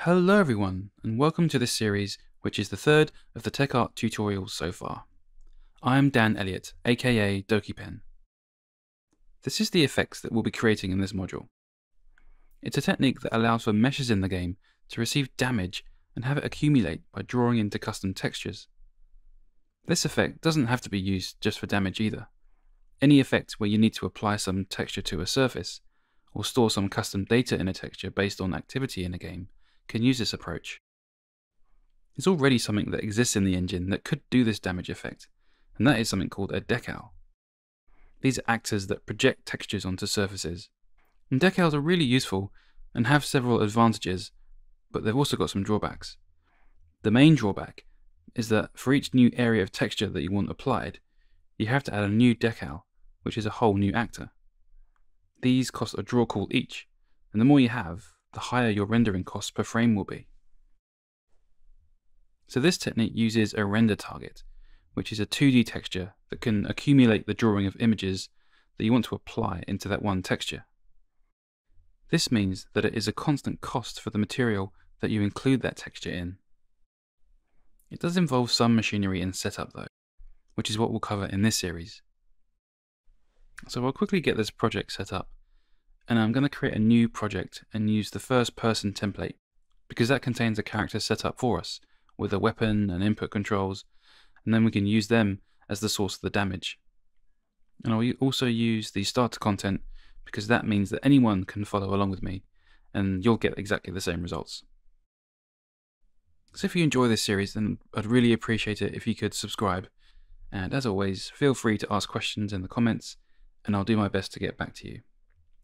Hello everyone, and welcome to this series, which is the third of the TechArt tutorials so far. I'm Dan Elliott, aka DokiPen. This is the effects that we'll be creating in this module. It's a technique that allows for meshes in the game to receive damage and have it accumulate by drawing into custom textures. This effect doesn't have to be used just for damage either. Any effect where you need to apply some texture to a surface, or store some custom data in a texture based on activity in a game, can use this approach. There's already something that exists in the engine that could do this damage effect, and that is something called a decal. These are actors that project textures onto surfaces. And decals are really useful and have several advantages, but they've also got some drawbacks. The main drawback is that for each new area of texture that you want applied, you have to add a new decal, which is a whole new actor. These cost a draw call each, and the more you have, the higher your rendering cost per frame will be. So this technique uses a render target, which is a 2D texture that can accumulate the drawing of images that you want to apply into that one texture. This means that it is a constant cost for the material that you include that texture in. It does involve some machinery and setup though, which is what we'll cover in this series. So I'll quickly get this project set up, and I'm going to create a new project and use the first person template because that contains a character set up for us with a weapon and input controls, and then we can use them as the source of the damage. And I'll also use the starter content because that means that anyone can follow along with me and you'll get exactly the same results. So if you enjoy this series, then I'd really appreciate it if you could subscribe, and as always, feel free to ask questions in the comments and I'll do my best to get back to you.